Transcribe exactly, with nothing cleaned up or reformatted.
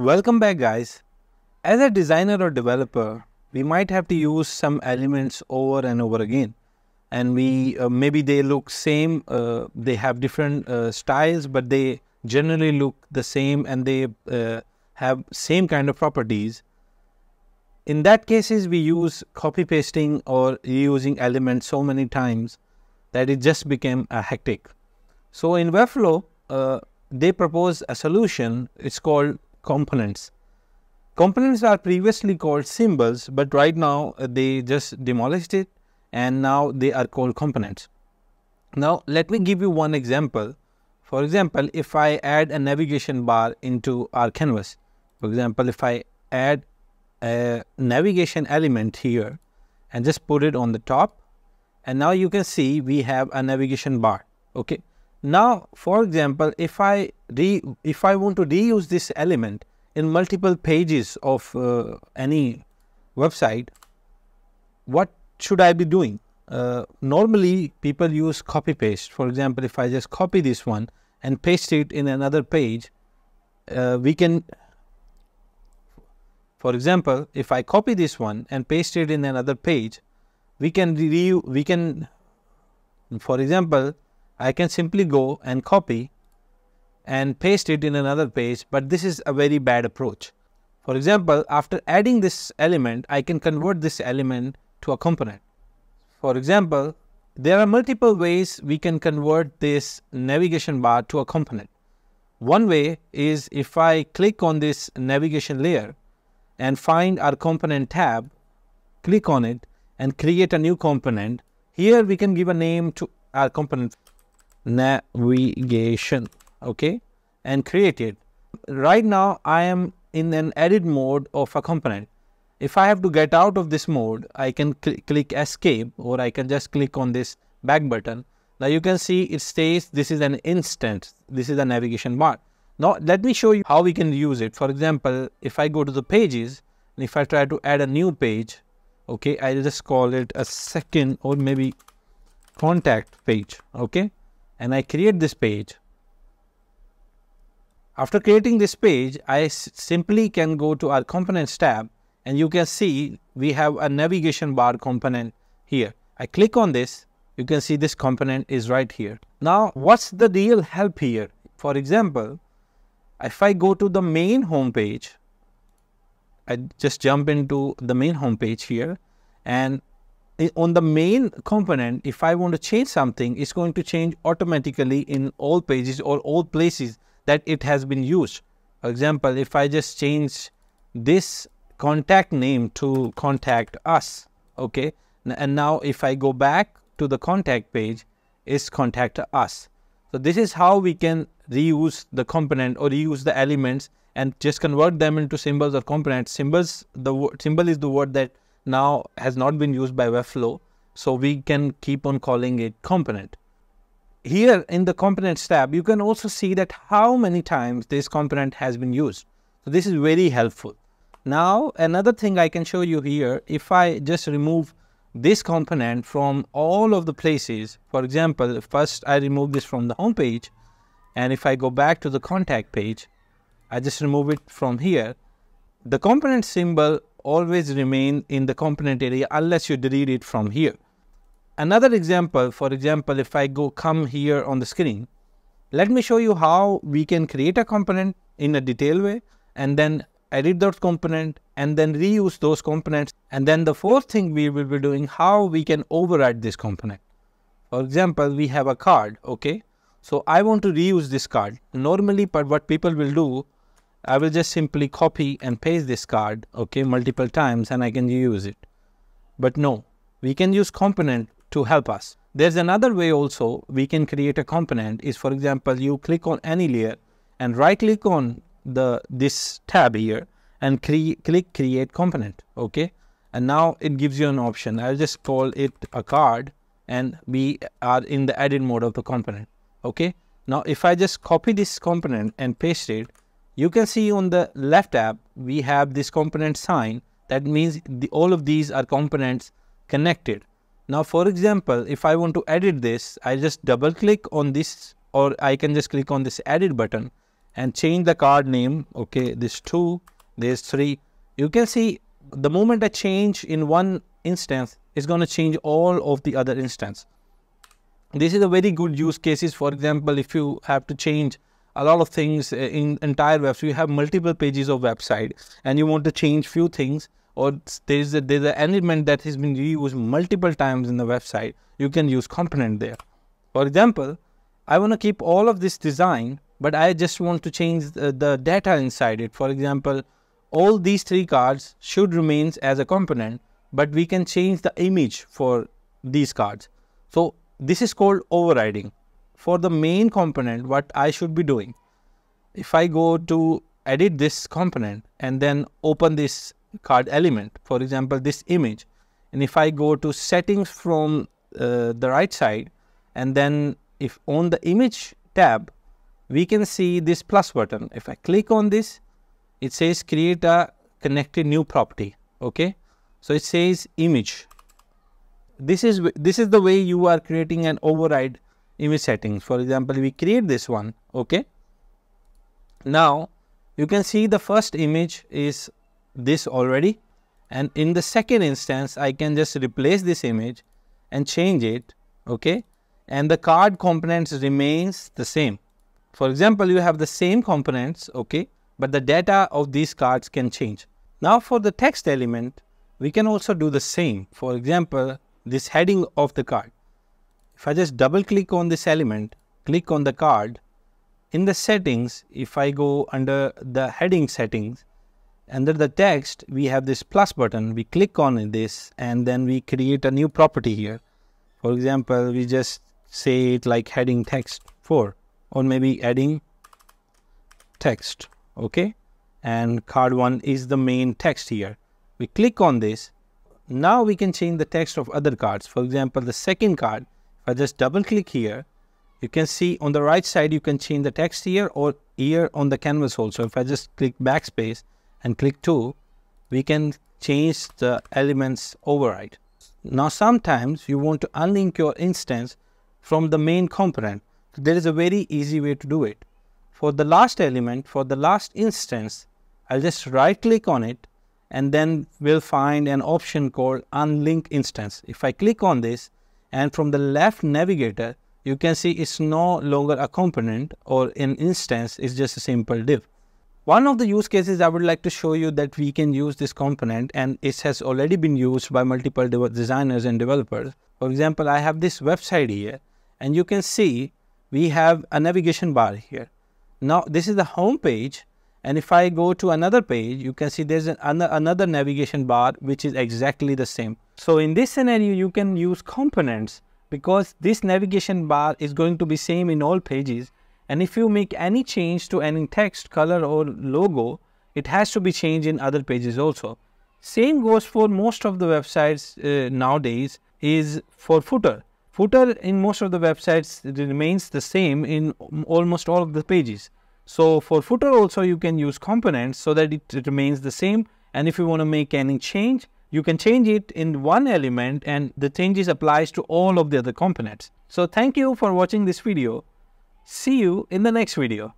Welcome back, guys. As a designer or developer, we might have to use some elements over and over again, and we uh, maybe they look same, uh, they have different uh, styles, but they generally look the same and they uh, have same kind of properties. In that cases, we use copy pasting or reusing elements so many times that it just became a hectic. So in Webflow, uh, they propose a solution. It's called components. Components are previously called symbols, but right now they just demolished it and now they are called components. Now let me give you one example. For example, if I add a navigation bar into our canvas, for example, if I add a navigation element here and just put it on the top, and now you can see we have a navigation bar. Okay. Now, for example, if I re if I want to reuse this element in multiple pages of uh, any website, what should I be doing? Uh, normally, people use copy paste. For example, if I just copy this one and paste it in another page, uh, we can. For example, if I copy this one and paste it in another page, we can re we can. For example, I can simply go and copy and paste it in another page, but this is a very bad approach. For example, after adding this element, I can convert this element to a component. For example, there are multiple ways we can convert this navigation bar to a component. One way is if I click on this navigation layer and find our component tab, click on it and create a new component. Here we can give a name to our component, navigation, okay, and create it. Right now I am in an edit mode of a component. If I have to get out of this mode, I can cl click escape, or I can just click on this back button. Now you can see it states this is an instance, this is a navigation bar. Now let me show you how we can use it. For example, if I go to the pages and if I try to add a new page, okay, I'll just call it a second or maybe contact page, okay. And I create this page. After creating this page, I simply can go to our components tab, and you can see we have a navigation bar component here. I click on this, you can see this component is right here. Now, what's the real help here? For example, if I go to the main home page, I just jump into the main home page here, and on the main component, if I want to change something, it's going to change automatically in all pages or all places that it has been used. For example, if I just change this contact name to contact us, okay, and now if I go back to the contact page, it's contact us. So this is how we can reuse the component or reuse the elements and just convert them into symbols or components. Symbols, the word, symbol is the word that now has not been used by Webflow, so we can keep on calling it component. Here in the components tab, you can also see that how many times this component has been used. So this is very helpful. Now another thing I can show you here, if I just remove this component from all of the places, for example, first I remove this from the home page, and if I go back to the contact page, I just remove it from here. The component symbol always remain in the component area unless you delete it from here. Another example, for example, if I go come here on the screen, let me show you how we can create a component in a detailed way and then edit that component and then reuse those components. And then the fourth thing we will be doing, how we can override this component. For example, we have a card, okay? So I want to reuse this card. Normally, but what people will do, I will just simply copy and paste this card, okay, multiple times, and I can use it. But no, we can use component to help us. There's another way also we can create a component is, for example, you click on any layer and right click on the this tab here and cre click create component, okay. And now it gives you an option. I'll just call it a card, and we are in the edit mode of the component, okay. Now if I just copy this component and paste it, you can see on the left tab, we have this component sign. That means the, all of these are components connected. Now, for example, if I want to edit this, I just double click on this, or I can just click on this edit button and change the card name. Okay, this two, there's three. You can see the moment I change in one instance, it's going to change all of the other instance. This is a very good use cases. For example, if you have to change a lot of things in entire web, so you have multiple pages of website and you want to change few things, or there's a, there's an element that has been reused multiple times in the website, you can use component there. For example, I want to keep all of this design, but I just want to change the, the data inside it. For example, all these three cards should remain as a component, but we can change the image for these cards. So this is called overriding. For the main component, what I should be doing, if I go to edit this component and then open this card element, for example, this image, and if I go to settings from uh, the right side, and then if on the image tab, we can see this plus button. If I click on this, it says create a connected new property. Okay, so it says image. This is this is the way you are creating an override image settings. For example, we create this one. Okay, now you can see the first image is this already, and in the second instance, I can just replace this image and change it. Okay, and the card components remains the same. For example, you have the same components. Okay, but the data of these cards can change. Now for the text element, we can also do the same. For example, this heading of the card. If I just double click on this element, click on the card, in the settings, if I go under the heading settings, under the text, we have this plus button. We click on this and then we create a new property here. For example, we just say it like heading text four, or maybe adding text. Okay, and card one is the main text here. We click on this. Now we can change the text of other cards. For example, the second card, if I just double click here, you can see on the right side, you can change the text here or here on the canvas also. If I just click backspace and click two, we can change the elements override. Now, sometimes you want to unlink your instance from the main component. There is a very easy way to do it. For the last element, for the last instance, I'll just right click on it and then we'll find an option called unlink instance. If I click on this and from the left navigator, you can see it's no longer a component or an instance, it's just a simple div. One of the use cases I would like to show you that we can use this component, and it has already been used by multiple designers and developers. For example, I have this website here and you can see we have a navigation bar here. Now this is the home page, and if I go to another page, you can see there's an, another navigation bar which is exactly the same. So in this scenario, you can use components because this navigation bar is going to be same in all pages, and if you make any change to any text, color or logo, it has to be changed in other pages also. Same goes for most of the websites uh, nowadays is for footer. Footer in most of the websites remains the same in almost all of the pages. So for footer also you can use components so that it remains the same, and if you want to make any change, you can change it in one element and the changes applies to all of the other components. So thank you for watching this video. See you in the next video.